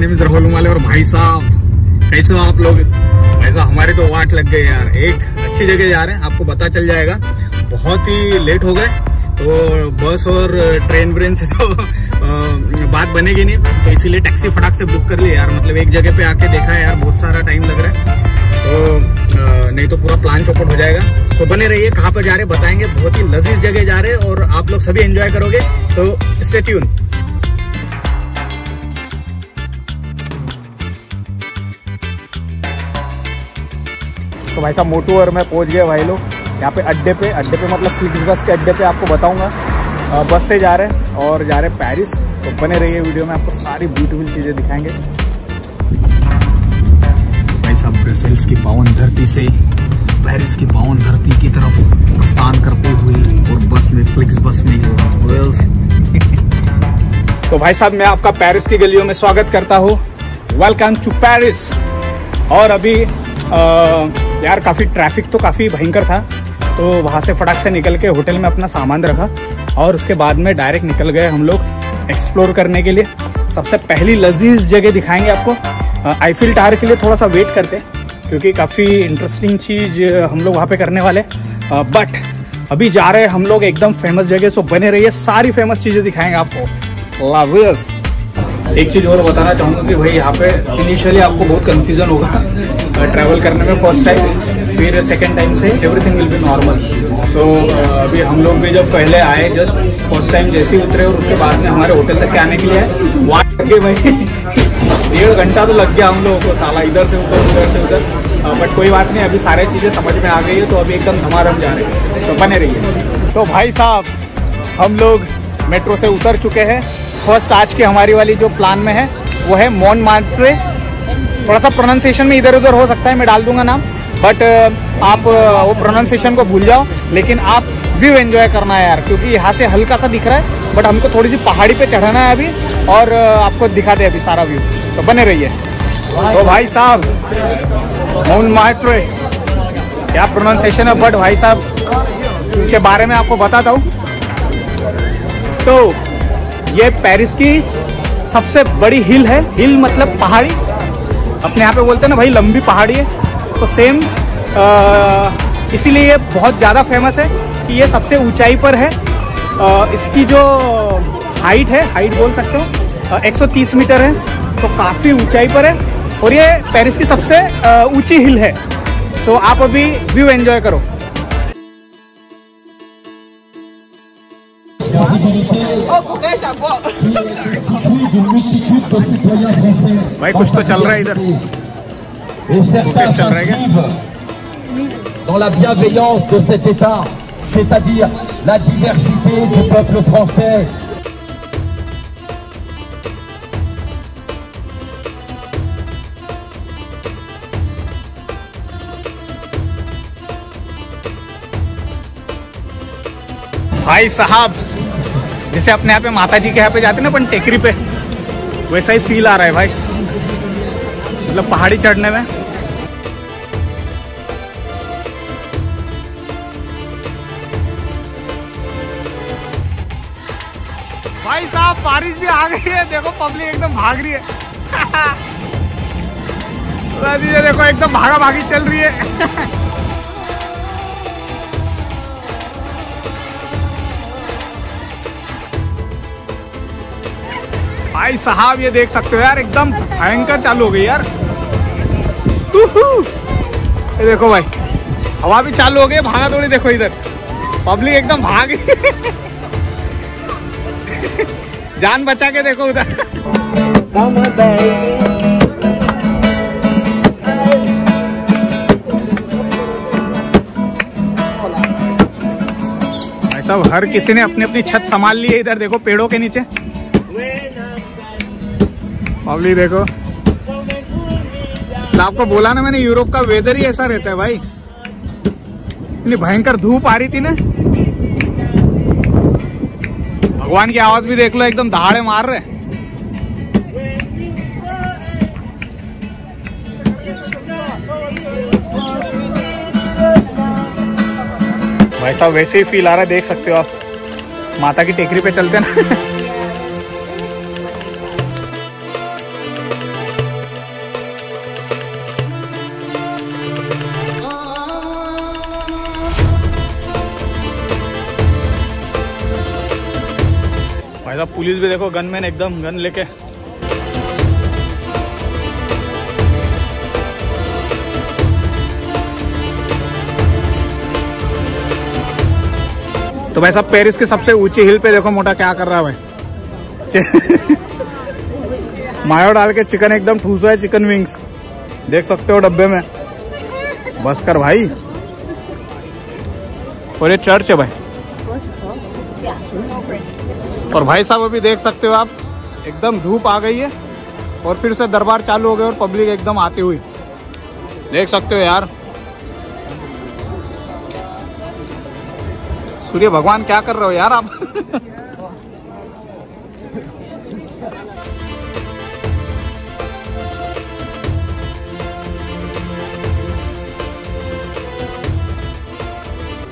Name is Rahul वाले। और भाई साहब कैसे हो आप लोग? भाई साहब हमारे तो वाट लग गए यार, एक अच्छी जगह जा रहे हैं, आपको पता चल जाएगा। बहुत ही लेट हो गए तो बस और ट्रेन व्रेन से तो बात बनेगी नहीं, तो इसीलिए टैक्सी फटाक से बुक कर लिया यार। मतलब एक जगह पे आके देखा है यार, बहुत सारा टाइम लग रहा है, तो नहीं तो पूरा प्लान चौपट हो जाएगा। सो बने रहिए, कहाँ पर जा रहे बताएंगे। बहुत ही लजीज जगह जा रहे हैं और आप लोग सभी एंजॉय करोगे, सो स्टे ट्यून। तो भाई साहब मोटू और मैं पहुंच गए भाई लोग यहाँ पे अड्डे पे मतलब फ्लिक्स बस के अड्डे पे। आपको बताऊंगा बस से जा रहे हैं और जा रहे हैं पेरिस। तो बने रहिए वीडियो में, आपको सारी ब्यूटीफुल चीज़ें दिखाएंगे। भाई साहब ब्रसेल्स की पावन धरती से पेरिस की पावन धरती की तरफ प्रस्थान करते हुए और बस में फ्लिक्स बस में। तो भाई साहब मैं आपका पेरिस की गलियों में स्वागत करता हूँ, वेलकम टू पेरिस। और अभी यार काफ़ी ट्रैफिक तो काफ़ी भयंकर था, तो वहाँ से फटाक से निकल के होटल में अपना सामान रखा और उसके बाद में डायरेक्ट निकल गए हम लोग एक्सप्लोर करने के लिए। सबसे पहली लजीज जगह दिखाएंगे आपको। आईफिल टावर के लिए थोड़ा सा वेट करते हैं क्योंकि काफ़ी इंटरेस्टिंग चीज़ हम लोग वहाँ पे करने वाले, बट अभी जा रहे हैं हम लोग एकदम फेमस जगह। सो बने रहिए, सारी फेमस चीज़ें दिखाएंगे आपको। लावियस एक चीज़ और बताना चाहूँगा कि भाई यहाँ पे इनिशियली आपको बहुत कंफ्यूजन होगा ट्रैवल करने में, फर्स्ट टाइम, फिर सेकंड टाइम से everything will be normal. So अभी हम लोग भी जब पहले आए, जस्ट फर्स्ट टाइम जैसे ही उतरे और उसके बाद में हमारे होटल तक के आने के लिए वाट लग गई भाई, 1.5 घंटा तो लग गया हम लोगों को साला, इधर से उधर उधर से उधर। बट कोई बात नहीं, अभी सारी चीज़ें समझ में आ गई है, तो अभी एकदम धमाधम जा रहे हैं, तो बने रहिए। तो भाई साहब हम लोग मेट्रो से उतर चुके हैं। फर्स्ट आज की हमारी वाली जो प्लान में है वो है मॉन्टमार्ट्रे। थोड़ा सा प्रोनाउंसिएशन में इधर उधर हो सकता है, मैं डाल दूंगा नाम, बट आप वो प्रोनाउंसिएशन को भूल जाओ, लेकिन आप व्यू एंजॉय करना है यार, क्योंकि यहाँ से हल्का सा दिख रहा है बट हमको थोड़ी सी पहाड़ी पे चढ़ना है अभी और आपको दिखाते हैं अभी सारा व्यू, तो बने रहिए। तो भाई साहब मॉन्टमार्ट्रे, क्या प्रोनाउंसिएशन है बट भाई साहब इसके बारे में आपको बताता हूँ। तो ये पेरिस की सबसे बड़ी हिल है। हिल मतलब पहाड़ी, अपने यहाँ पे बोलते हैं ना भाई लंबी पहाड़ी है, तो सेम इसीलिए ये बहुत ज़्यादा फेमस है कि ये सबसे ऊंचाई पर है। इसकी जो हाइट है, हाइट बोल सकते हो 130 मीटर है, तो काफ़ी ऊंचाई पर है और ये पेरिस की सबसे ऊंची हिल है। सो आप अभी व्यू एंजॉय करो। भाई कुछ तो चल रहा है इधर, चल रहा है dans la bienveillance de cet état, c'est-à-dire la diversité du peuple français. भाई साहब जैसे अपने यहाँ पे माता जी के यहाँ पे जाते ना अपन टेकरी पे, वैसा ही फील आ रहा है भाई, मतलब पहाड़ी चढ़ने में। भाई साहब पेरिस भी आ गई है, देखो पब्लिक एकदम भाग रही है तो देखो एकदम भागा भागी चल रही है। भाई साहब ये देख सकते हो यार, एकदम भयंकर चालू हो गई यार, ये देखो भाई हवा भी चालू हो गई, भागा दौड़ी देखो इधर, पब्लिक एकदम भागी जान बचा के देखो उधर। भाई साहब हर किसी ने अपनी अपनी छत संभाल ली है, इधर देखो पेड़ों के नीचे पब्लिक देखो। तो आपको बोला ना मैंने, यूरोप का वेदर ही ऐसा रहता है भाई, इतनी भयंकर धूप आ रही थी ना, भगवान की आवाज भी देख लो, एकदम दहाड़े मार रहे। भाई साहब वैसे ही फील आ रहा है, देख सकते हो आप, माता की टेकरी पे चलते ना। मेरा पुलिस भी देखो गनमैन एकदम गन लेके। तो भाई साहब पेरिस के सबसे ऊंची हिल पे देखो मोटा क्या कर रहा है भाई मायो डाल के चिकन एकदम ठूसा है, चिकन विंग्स देख सकते हो डब्बे में। बस कर भाई। और ये चर्च है भाई। और भाई साहब अभी देख सकते हो आप एकदम धूप आ गई है और फिर से दरबार चालू हो गए और पब्लिक एकदम आती हुई देख सकते हो यार। सूर्य भगवान क्या कर रहे हो यार आप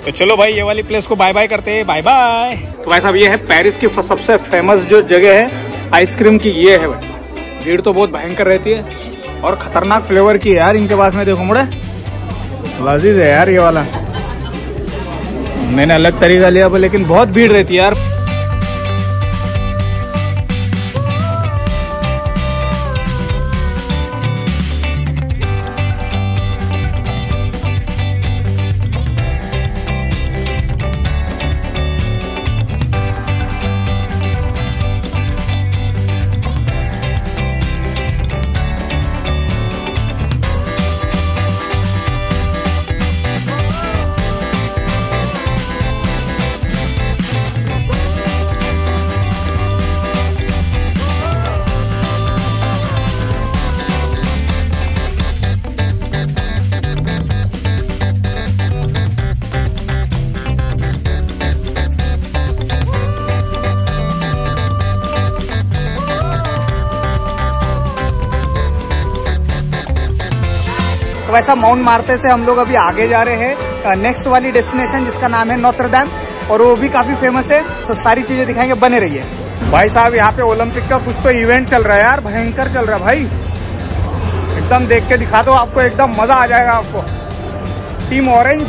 तो चलो भाई ये वाली प्लेस को बाय बाय करते हैं, बाय बाय। तो भाई साहब ये है पेरिस की सबसे फेमस जो जगह है आइसक्रीम की, ये है भाई। भीड़ तो बहुत भयंकर रहती है और खतरनाक फ्लेवर की है यार इनके पास में। देखो मुड़े लजीज है यार ये वाला, मैंने अलग तरीका लिया पर लेकिन बहुत भीड़ रहती है यार। तो वैसा माउंट मार्ते से हम लोग अभी आगे जा रहे हैं नेक्स्ट वाली डेस्टिनेशन जिसका नाम है नोत्रडैम और वो भी काफी फेमस है। तो सारी चीजें दिखाएंगे, बने रहिए। भाई साहब यहाँ पे ओलंपिक का कुछ तो इवेंट चल रहा है यार, भयंकर चल रहा है भाई। एकदम देख के दिखा दो आपको, एकदम मजा आ जाएगा आपको। टीम ऑरेंज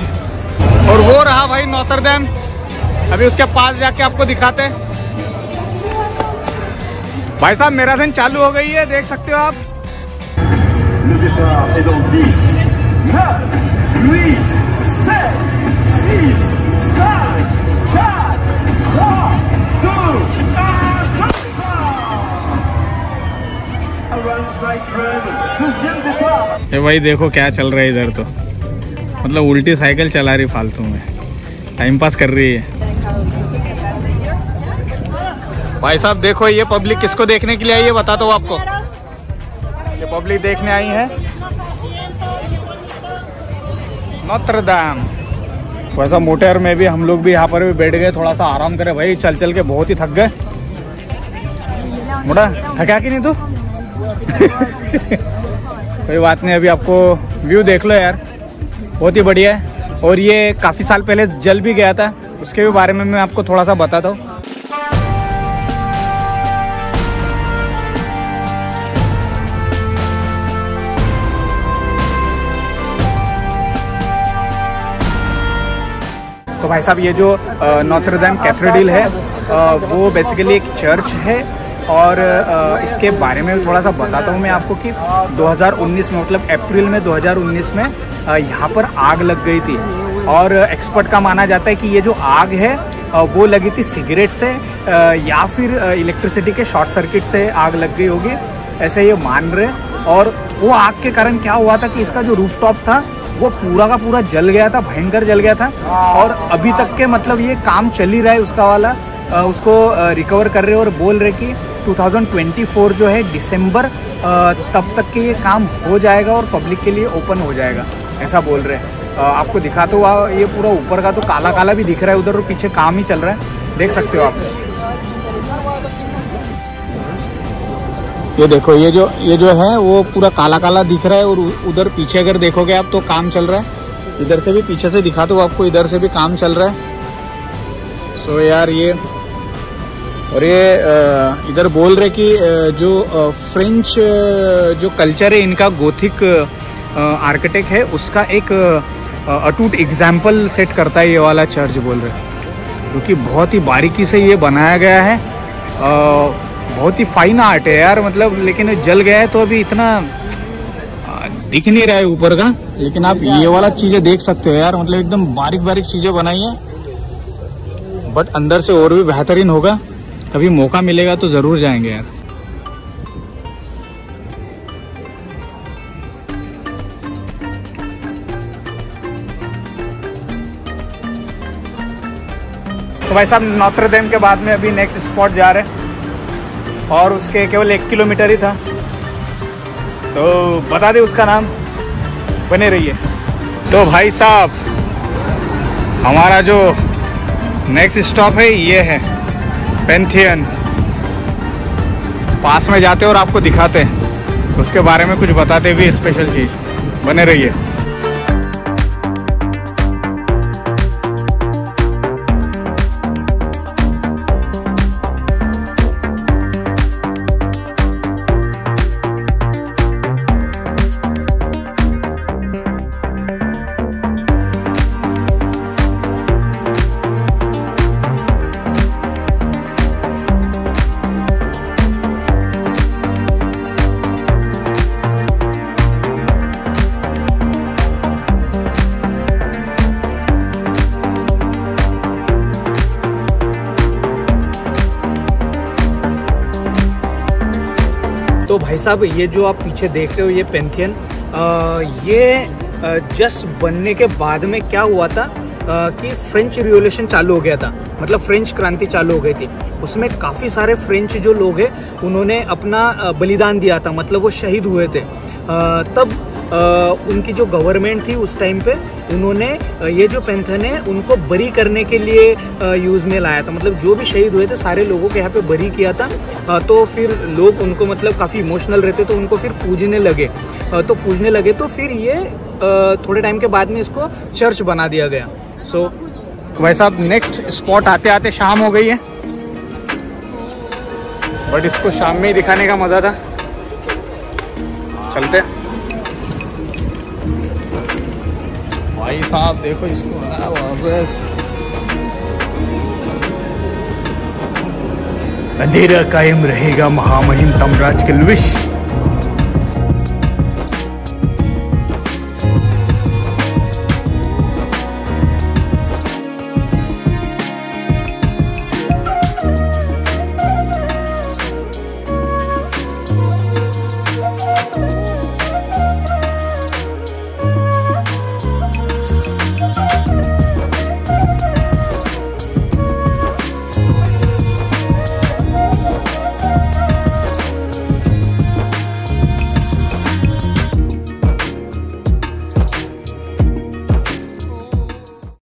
और वो रहा भाई नोत्रडैम, अभी उसके पास जाके आपको दिखाते हैं। भाई साहब मैराथन चालू हो गई है देख सकते हो आप। Le départ est dans 10, 9, 8, 7, 6, 5, 4, 3, 2, 1, départ! ये भाई देखो क्या चल रहा है इधर, तो मतलब उल्टी साइकिल चला रही फालतू में, टाइम पास कर रही है। भाई साहब देखो ये पब्लिक किसको देखने के लिए आई है बताता हूँ आपको। ये पब्लिक देखने आई है नोत्रडैम। वैसा मोटेर में भी हम लोग भी यहाँ पर भी बैठ गए, थोड़ा सा आराम करे भाई, चल चल के बहुत ही थक गए। मोटा थका कि नहीं तू कोई बात नहीं, अभी आपको व्यू देख लो यार, बहुत ही बढ़िया है। और ये काफी साल पहले जल भी गया था, उसके भी बारे में मैं आपको थोड़ा सा बताता हूँ। तो भाई साहब ये जो नोत्रडैम कैथेड्रल है वो बेसिकली एक चर्च है और इसके बारे में थोड़ा सा बताता हूँ मैं आपको कि 2019 में मतलब अप्रैल में 2019 में यहाँ पर आग लग गई थी। और एक्सपर्ट का माना जाता है कि ये जो आग है वो लगी थी सिगरेट से या फिर इलेक्ट्रिसिटी के शॉर्ट सर्किट से आग लग गई होगी, ऐसे ये मान रहे। और वो आग के कारण क्या हुआ था कि इसका जो रूफटॉप था वो पूरा का पूरा जल गया था, भयंकर जल गया था। और अभी तक के मतलब ये काम चल ही रहा है उसका वाला, उसको रिकवर कर रहे और बोल रहे कि 2024 जो है दिसंबर तब तक के ये काम हो जाएगा और पब्लिक के लिए ओपन हो जाएगा, ऐसा बोल रहे हैं। आपको दिखा तो ये पूरा ऊपर का तो काला काला भी दिख रहा है उधर और पीछे काम ही चल रहा है देख सकते हो आप। ये देखो ये जो है वो पूरा काला काला दिख रहा है और उधर पीछे अगर देखोगे आप तो काम चल रहा है। इधर से भी पीछे से दिखा दो आपको, इधर से भी काम चल रहा है। सो यार ये और ये इधर बोल रहे कि जो फ्रेंच जो कल्चर है इनका गोथिक आर्किटेक्ट है उसका एक अटूट एग्जाम्पल सेट करता है ये वाला चर्च बोल रहे, क्योंकि बहुत ही बारीकी से ये बनाया गया है बहुत ही फाइन आर्ट है यार, मतलब लेकिन जल गया है तो अभी इतना दिख नहीं रहा है ऊपर का, लेकिन आप ये वाला चीजें देख सकते हो यार, मतलब एकदम बारीक बारीक चीजें बनाई है, बट अंदर से और भी बेहतरीन होगा। कभी मौका मिलेगा तो जरूर जाएंगे यार। तो भाई साहब नोत्र-डेम के बाद में अभी नेक्स्ट स्पॉट जा रहे हैं, और उसके केवल 1 किलोमीटर ही था, तो बता दे उसका नाम, बने रहिए। तो भाई साहब हमारा जो नेक्स्ट स्टॉप है ये है पैंथियन, पास में जाते हैं और आपको दिखाते हैं, उसके बारे में कुछ बताते भी स्पेशल चीज़, बने रहिए। तो भाई साहब ये जो आप पीछे देख रहे हो ये पैंथियन, ये जस्ट बनने के बाद में क्या हुआ था कि फ्रेंच रिवॉल्यूशन चालू हो गया था, मतलब फ्रेंच क्रांति चालू हो गई थी। उसमें काफ़ी सारे फ्रेंच जो लोग हैं उन्होंने अपना बलिदान दिया था, मतलब वो शहीद हुए थे। तब उनकी जो गवर्नमेंट थी उस टाइम पे, उन्होंने ये जो पैंथियन है उनको बरी करने के लिए यूज़ में लाया था, मतलब जो भी शहीद हुए थे सारे लोगों के यहाँ पे बरी किया था। तो फिर लोग उनको मतलब काफ़ी इमोशनल रहते, तो उनको फिर पूजने लगे, तो पूजने लगे, तो फिर ये थोड़े टाइम के बाद में इसको चर्च बना दिया गया। तो भाई साहब नेक्स्ट स्पॉट आते आते शाम हो गई है, बट इसको शाम में ही दिखाने का मज़ा था। चलते भाई साहब, देखो इसको वापस अंधेरा कायम रहेगा महामहिम तमराज किल्विश।